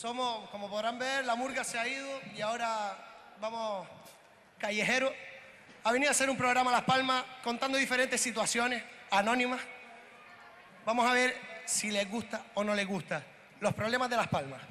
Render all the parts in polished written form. Somos, como podrán ver, la murga se ha ido y ahora vamos callejeros. Ha venido a hacer un programa a Las Palmas contando diferentes situaciones anónimas. Vamos a ver si les gusta o no les gusta los problemas de Las Palmas.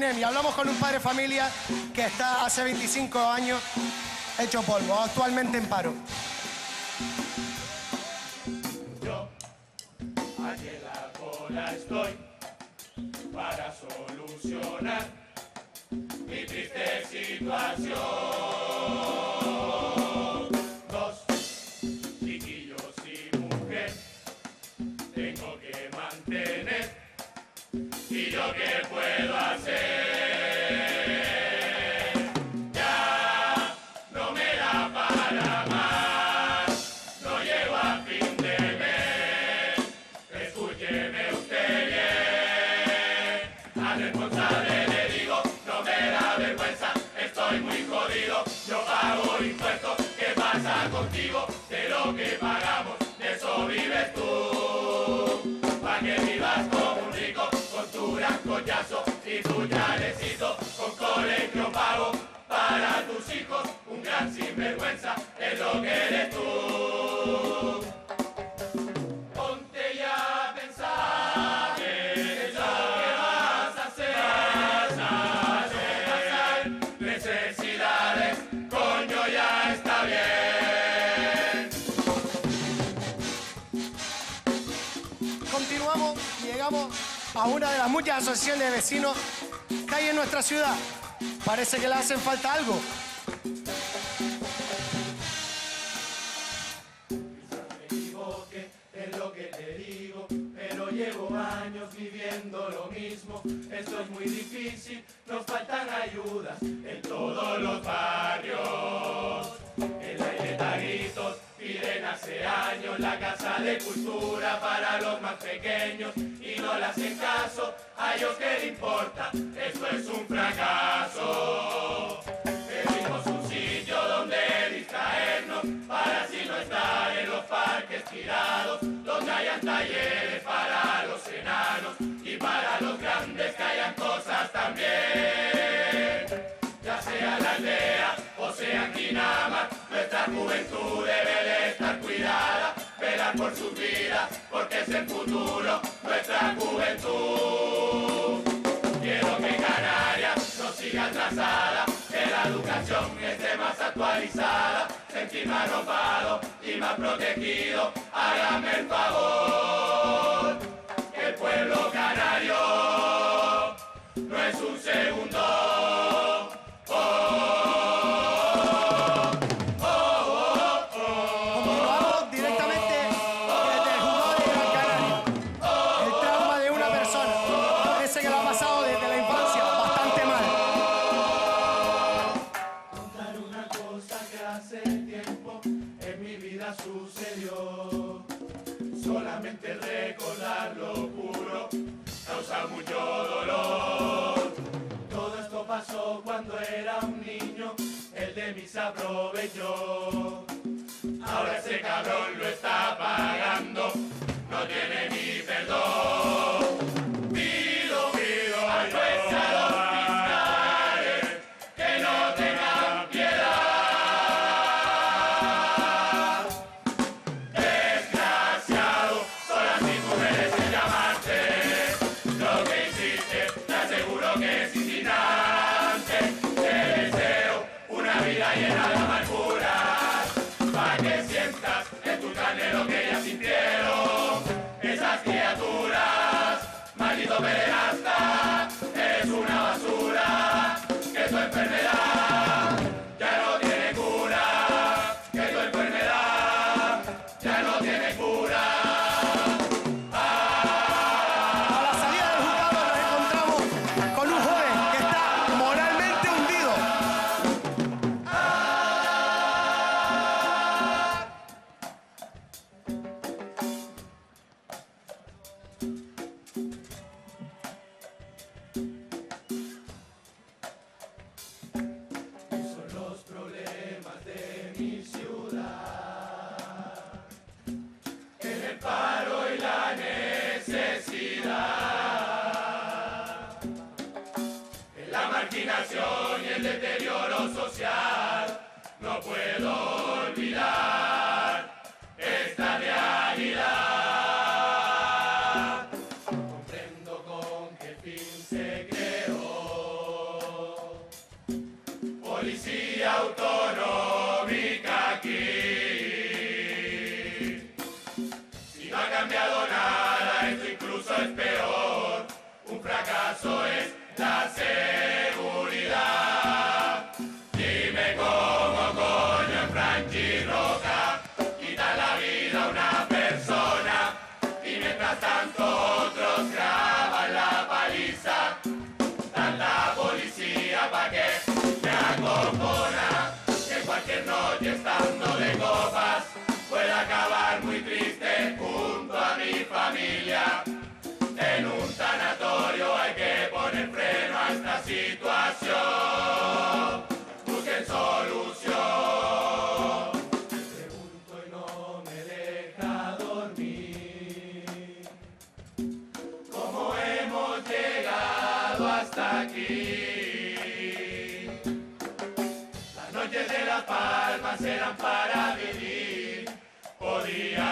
Y hablamos con un padre de familia que está hace 25 años hecho polvo, actualmente en paro. Yo aquí en la cola estoy para solucionar mi triste situación. Dos chiquillos y mujer tengo que mantener y yo que puedo hacer. Contigo de lo que pagamos, de eso vives tú, pa' que vivas como un rico, con tu gran collazo y tu chalecito, con colegio pago para tus hijos, un gran sinvergüenza es lo que eres tú. A una de las muchas asociaciones de vecinos que hay en nuestra ciudad. Parece que le hacen falta algo. Quizás me equivoque en lo que te digo, pero llevo años viviendo lo mismo, esto es muy difícil, nos faltan ayudas en todos los barrios. El aire Taguitos piden hace años la casa de cultura para los más pequeños y no le hacen caso, a ellos que le importa, esto es un fracaso. Pedimos un sitio donde distraernos para así no estar en los parques tirados, donde hayan talleres para los enanos y para los grandes que hayan cosas también. Ya sea la aldea o sea Quinama, nuestra juventud debe de estar cuidada, velar por su vida porque es el futuro, nuestra juventud. Quiero que Canarias no siga atrasada, que la educación esté más actualizada, sentir más arropado y más protegido, hágame el favor. Que el pueblo canario no es un segundo. Continuamos directamente desde el Juzgado de Gran Canaria. El trauma de una persona parece que lo ha pasado desde la infancia bastante mal. Contar una cosa que hace tiempo en mi vida sucedió. Solamente recordar lo puro causa mucho dolor. Todo esto pasó cuando era un niño, el de mis aprovechó. Ahora ese cabrón lo está pagando, no tiene ni perdón. Pido a nuestros fiscales que no tengan piedad. Desgraciado, solo así tú mereces llamarte. Lo que hiciste, te aseguro que es indignante. Te deseo una vida llena de amarguras, para que sientas en tu carne lo que ya sintieron esas criaturas. Maldito pederasta, eres una basura, que tu enfermedad ya no tiene cura, que tu enfermedad ya no tiene cura. A la salida del juzgado nos encontramos con un joven que está moralmente hundido. Y son los problemas de mi ciudad, el paro y la necesidad, la marginación y el deterioro social. No puedo olvidar esta realidad. Comprendo con qué fin se creó Policía Autonómica aquí. Si no ha cambiado nada, esto incluso es peor. Un fracaso es la seguridad. Dime cómo coño en Franchi Roca quita la vida a una persona y mientras tanto otros graban la paliza. Dan la policía pa' que se acompona, que cualquier noche estando de copas puede acabar muy triste junto a mi familia. En un sanatorio hay que poner freno a esta situación. Busquen solución. Pregunto y no me deja dormir. ¿Cómo hemos llegado hasta aquí? Las noches de Las Palmas eran para vivir. Podía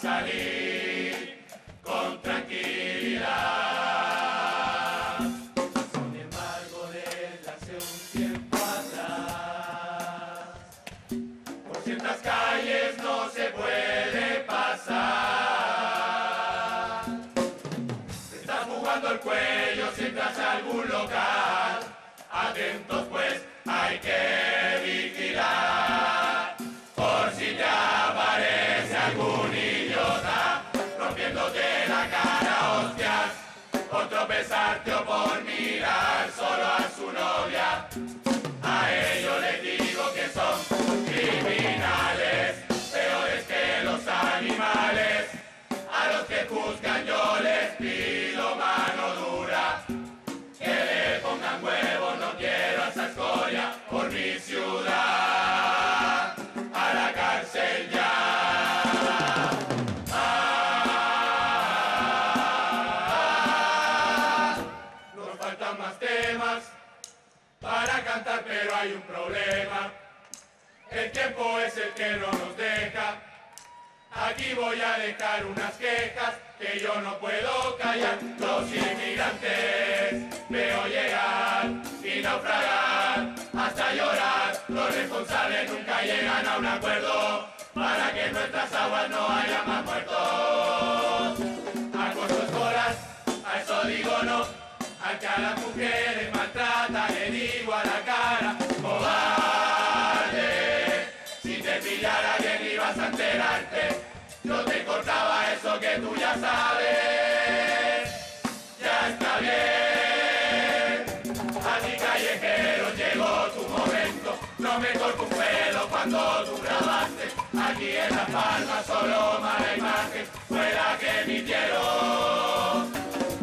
salir con tranquilidad. Sin embargo, desde hace un tiempo atrás, por ciertas calles no se puede pasar. Se está jugando el cuello si entras a algún local. Atentos pues, hay que vigilar, por si te aparece algún idiota rompiéndote la cara, hostia. partió por mirar solo a su novia. A ellos les digo que son criminales, peores que los animales. A los que juzgan yo les pido mano dura, que le pongan huevos, no quiero a esa escoria por mi ciudad. A la cárcel ya. Para cantar, pero hay un problema. El tiempo es el que no nos deja. Aquí voy a dejar unas quejas que yo no puedo callar. Los inmigrantes veo llegar y naufragar hasta llorar. Los responsables nunca llegan a un acuerdo para que en nuestras aguas no haya más muertos. A cortos colas, a eso digo no. Al que a las mujeres maltrata, le digo a la cara, cobarde, si te pillara bien ibas a enterarte, yo te cortaba eso que tú ya sabes, ya está bien. Así callejero llegó tu momento, no me corto un pelo cuando tú grabaste, aquí en La Palma solo mala imagen, fue la que emitieron.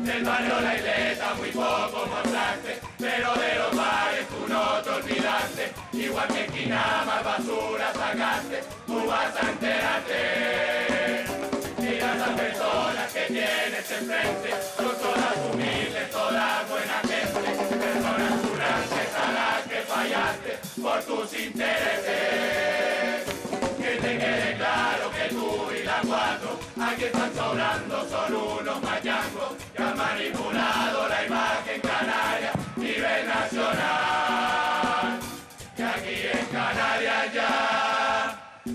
Del barrio La Isleta muy poco mostraste, pero de los bares tú no te olvidaste. Igual que esquina más basura sacaste, tú vas a enterarte. Mira las personas que tienes enfrente, son todas humildes, todas buena gente. Personas currantes a las que fallaste por tus intereses. Que te quede claro que tú y la cuatro, aquí están sobrando, son unos mayangos que han manipulado la imagen canaria a nivel nacional. Que aquí en Canarias ya,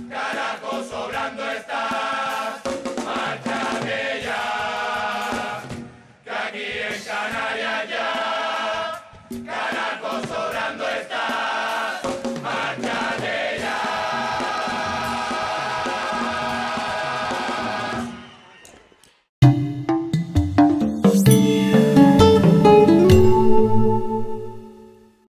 carajo, sobrando está.